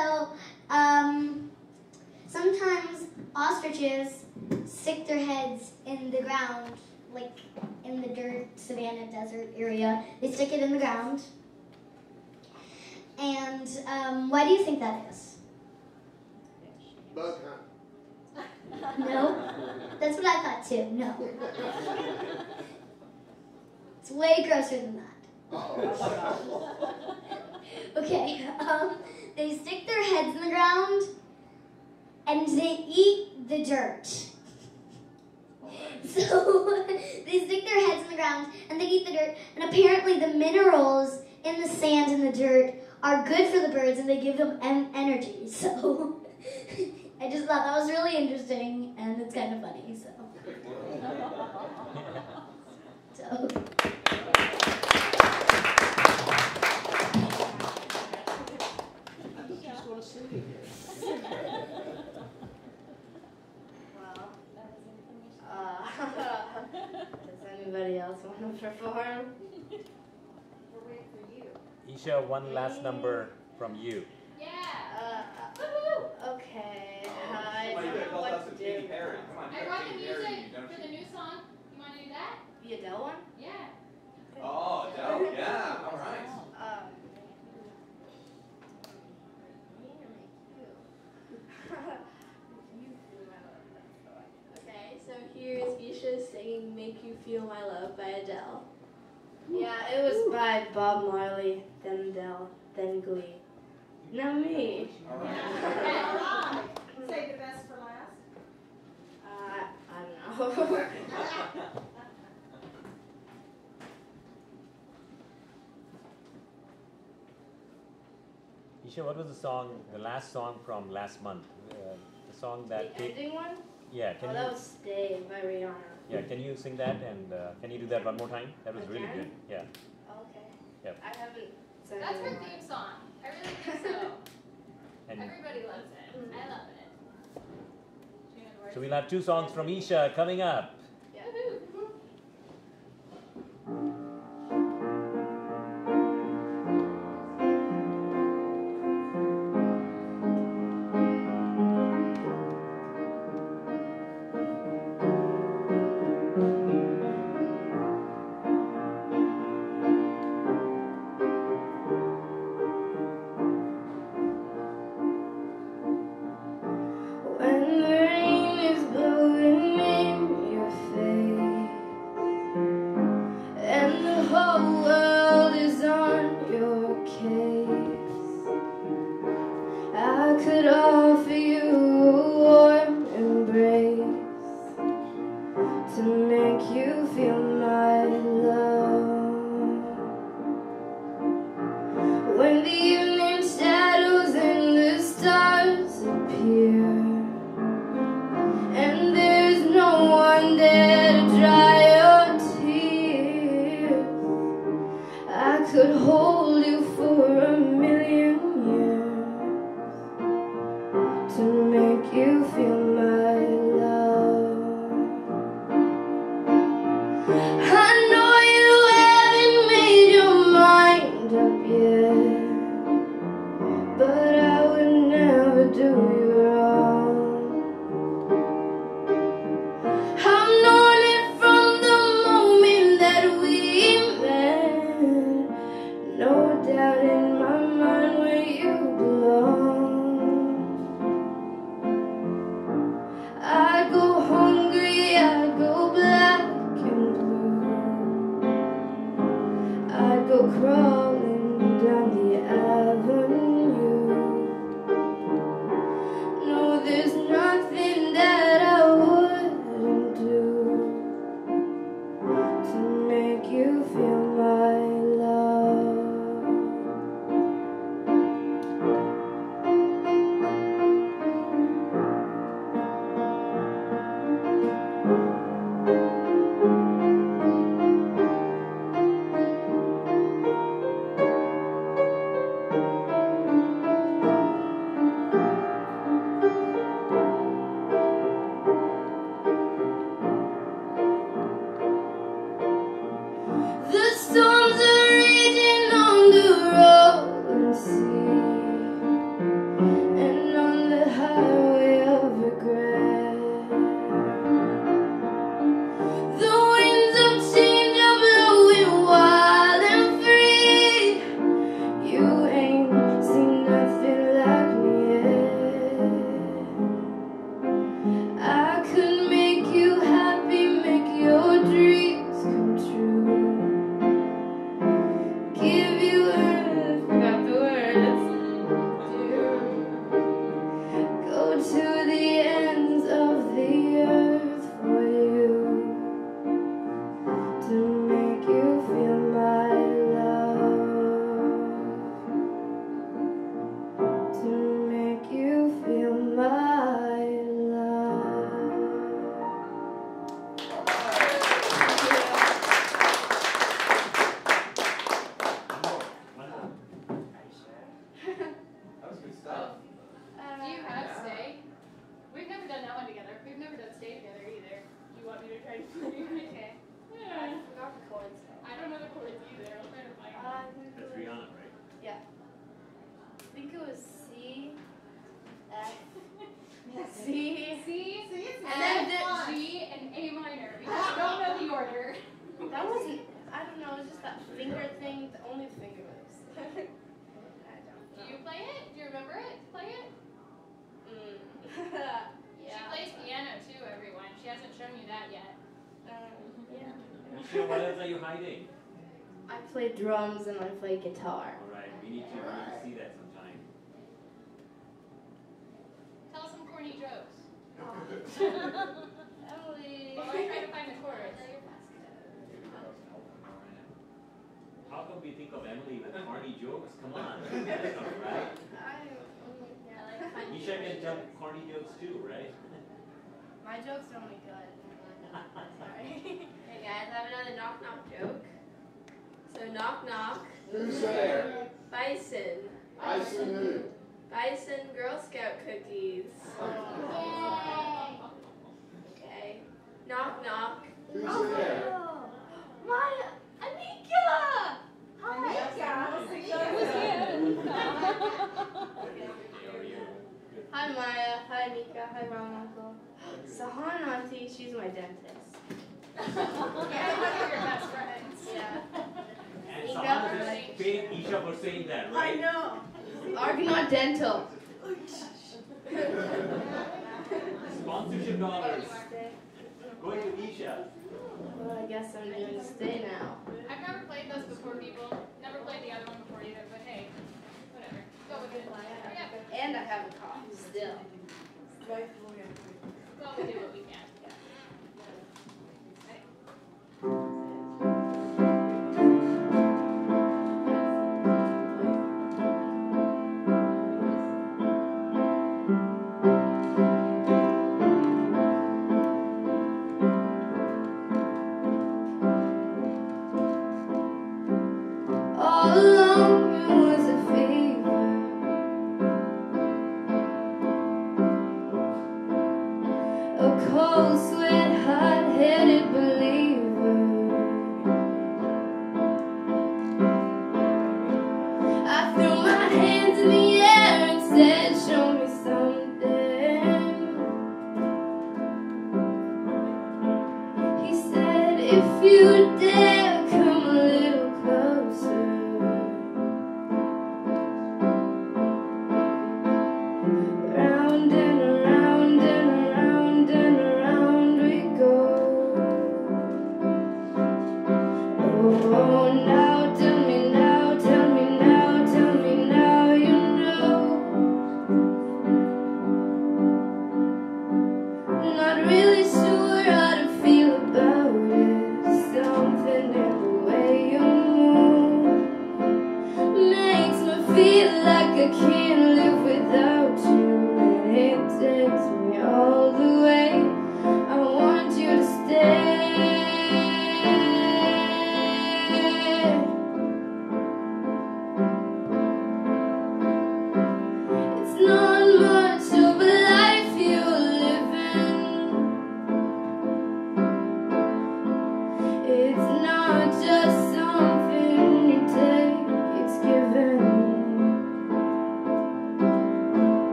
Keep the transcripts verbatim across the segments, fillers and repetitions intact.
also, um, sometimes ostriches stick their heads in the ground, like in the dirt, savannah, desert area. They stick it in the ground. And um, why do you think that is? Bug hunt. No? That's what I thought too. No. It's way grosser than that. Oh. Okay. Um, they stick their heads in the ground and they eat the dirt. So they stick their heads in the ground and they eat the dirt, and apparently the minerals in the sand and the dirt are good for the birds and they give them en energy. So I just thought that was really interesting, and it's kind of funny. So. So. I just want to sit here. Well, uh, does anybody else want to perform? Isha, one last number from you. Yeah. Uh, okay. I don't know what to do. I brought the music for the new song. You want to do that? The Adele one? Yeah. Oh, Adele. Yeah. All right. Um. Okay. So here is Isha singing "Make You Feel My Love" by Adele. Yeah, it was by Bob Marley, then Adele, then Glee. Now me. All right. Say the best for last. Uh, I don't know. Isha, what was the song, the last song from last month? Uh, the song that. The ending one? Yeah. Can oh, you... that was "Stay" by Rihanna. Yeah, can you sing that, and uh, can you do that one more time? That was really good. Yeah. Okay. Yep. I haven't sang That's her theme song. I really think so. And everybody loves it. Mm-hmm. I love it. So we'll have two songs from Isha coming up. Yeah. Crawling down the avenue, do stuff. Uh, do you have yeah. stay? We've never done that one together. We've never done stay together either. Do you want me to try to play? Okay. Yeah. I forgot the chords. I don't know the chords either. I'll try to find um, them. That's Rihanna, right? Yeah. I think it was C, F, C, C, C is and then the G and A minor. Because I don't know the order. That wasn't. I don't know. It was just that finger thing. The only finger moves. Do you play it? Do you remember it? Play it? Mm. Yeah. She plays piano too, everyone. She hasn't shown you that yet. Um, yeah. What else are you hiding? I play drums and I play guitar. Alright, we need to really see that sometime. Tell us some corny jokes. Emily! Well, I try to find the chords. How come we think of Emily with corny jokes? Come on. That's all right. Isha can tell corny jokes too, right? My jokes are only good. Sorry. Hey guys, I have another knock knock joke. So knock knock. Who's there? Bison. Bison who? Bison Girl Scout cookies. Oh. Yay. Okay. Knock knock. Who's oh, there? Maya. Anika. Hi. Anika. Hi Maya. Hi Anika. Hi Mom and Uncle. Sahan auntie. She's my dentist. Yeah, one of your best friends. Yeah. And someone just paid Isha for saying that, right? I know. Argonaut Dental. Sponsorship dollars. Going to Isha. Well, I guess I'm going to stay now. I've never played those before, people. Never played the other one before either, but hey, whatever. Go with it. Yeah. And I have a cough still. Well, we do what we can.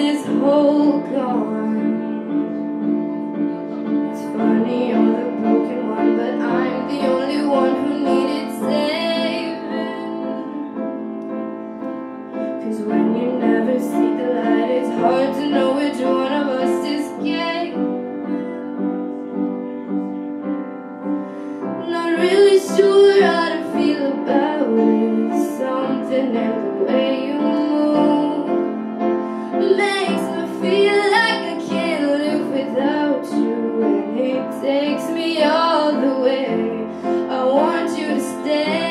This whole God. hard to know which one of us is gay. Not really sure how to feel about it. Something in the way you move makes me feel like I can't live without you, and it takes me all the way. I want you to stay.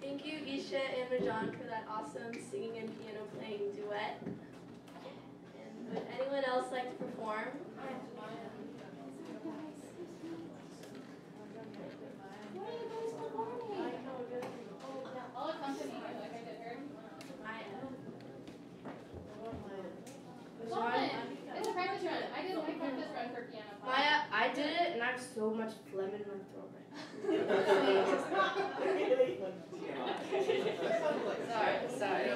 Thank you, Isha and Rajan, for that awesome singing and piano playing duet. And would anyone else like to perform? What are you guys performing? I'll accompany you like I did her. Maya. It's a practice run. I did my practice run for piano. Maya, I did it, and I have so much phlegm in my throat. Sorry, sorry.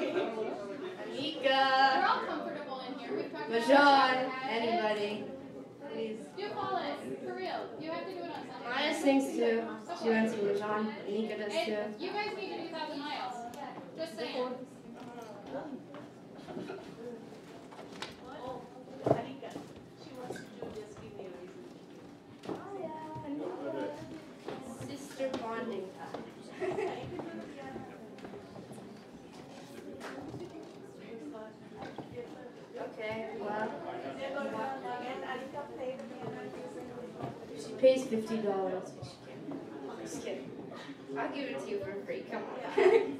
Anika. We're all comfortable in here. We've practiced. Rajan, anybody. Please. Do call us. For real. You have to do it on Sunday. Maya sings too. She went to Rajan. Anika does too. And you guys need to do thousand miles. Just saying. Pays fifty dollars. Just kidding. I'll give it to you for free. Come on.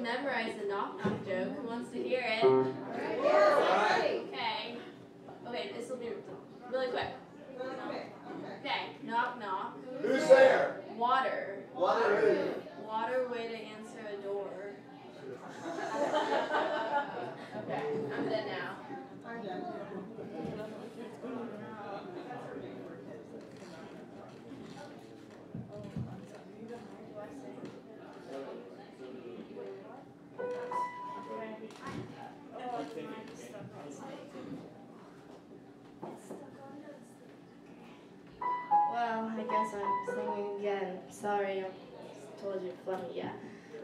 Memorize the knock-knock joke. Who wants to hear it? Right. Okay. Okay, this will be really quick. Okay. Knock-knock. Who's there? Water. Water. Water, way to answer a door. Okay, I'm done now. I'm done. Well, I guess I'm singing again. Sorry, I told you flummy, yeah.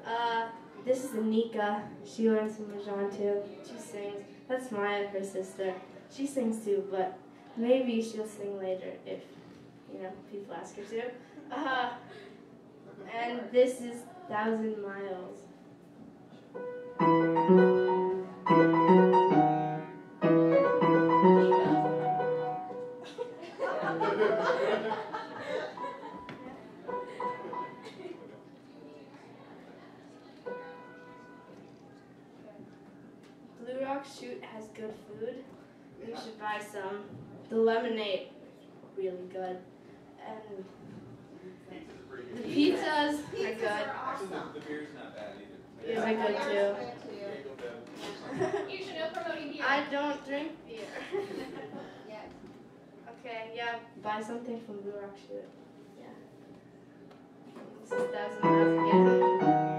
Uh, this is Anika. She learns from Rajan too. She sings. That's Maya, her sister. She sings too, but maybe she'll sing later if, you know, people ask her to. Uh, and this is Thousand Miles. Blue Rock Shoot has good food. You should buy some. The lemonade, really good. And the pizzas are good. Awesome. The beer's not bad either. Beer's are good too. You should know promoting beer. I don't drink beer. Yes. Okay, yeah, buy something from Blue Rock Shoot. Yeah. This is Thousand Miles again.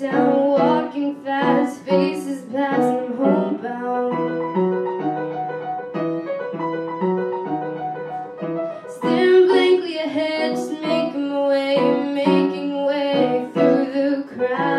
Down, walking fast, faces passing, homebound. Staring blankly ahead, just making my way, making way through the crowd.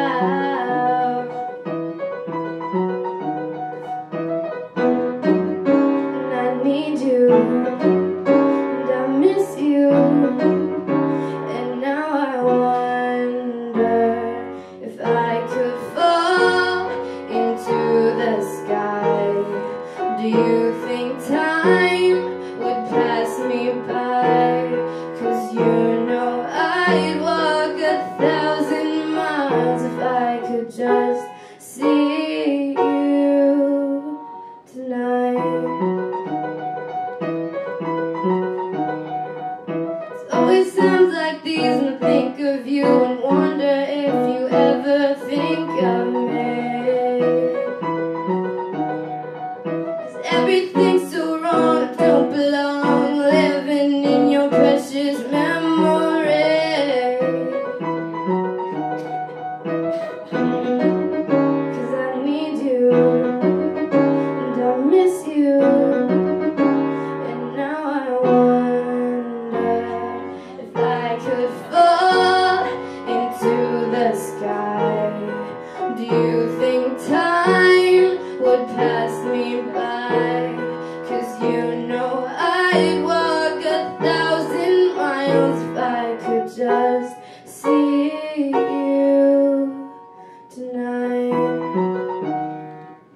you think time would pass me by? Cause you know I'd walk a thousand miles if I could just see you tonight. It's always times like these and I think of you and wonder if you ever think of me. Everything's so wrong, I don't belong, living in your precious memory. Cause I need you, and I miss you, and now I wonder if I could fall into the sky. Do you think time would pass me by? I'd walk a thousand miles if I could just see you tonight. And I, I don't want to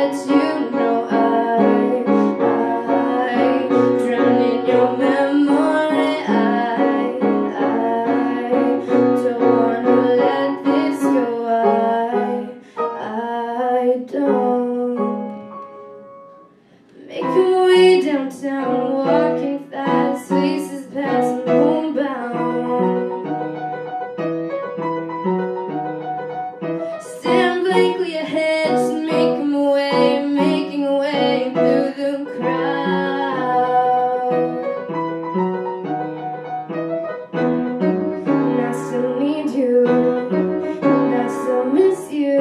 let you know I, I drown in your memory. I making way downtown, walking fast, faces past, homebound. Staring blankly ahead, just making my way, making my way through the crowd. And I still need you, and I still miss you.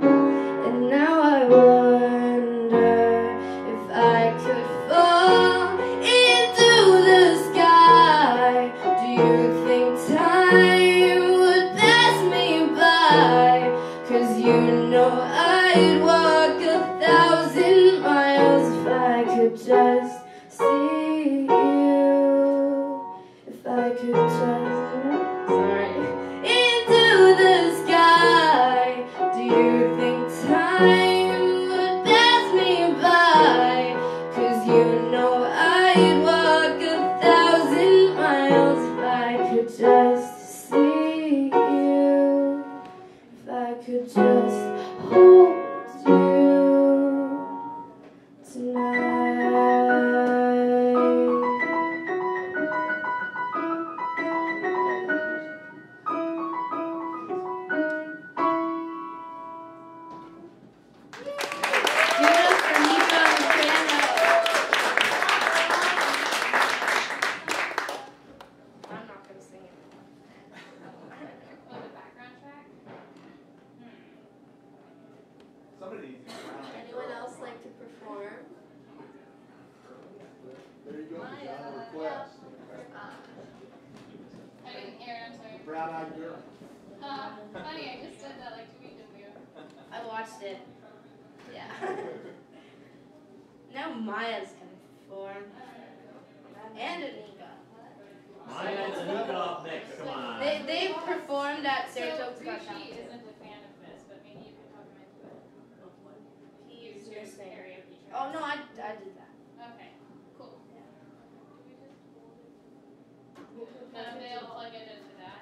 I'd walk a thousand miles if I could just see you. If I could just, sorry, into the sky. Do you think time would pass me by? Cause you know I'd walk a thousand miles if I could just see you. If I could just hold you tonight. I'm not going to sing it. Anyone else like to perform? There you go. Maya, request. I didn't hear. I'm sorry. Brown-eyed girl. Uh, funny, I just said that like two weeks ago. I watched it. Yeah. Now Maya's gonna perform. And Anika. Maya and Anika up next. Come on. They they performed at Saratoga's Got Talent. Oh no, I, I did that. Okay, cool. Yeah. Um, they'll plug it into that.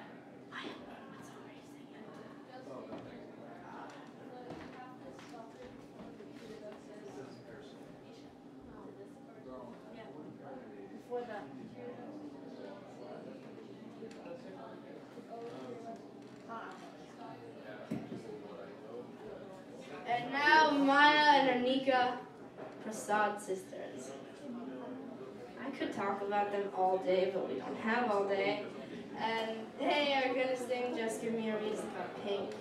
I am already singing. Oh, okay. Before that. Uh-uh. And now Maya and Anika. Prasad sisters. I could talk about them all day, but we don't have all day. And they are gonna sing Just Give Me a Reason about Pink.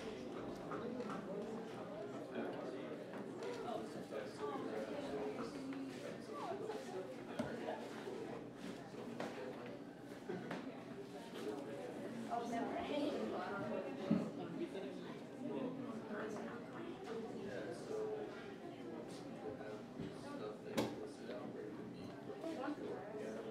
Yeah.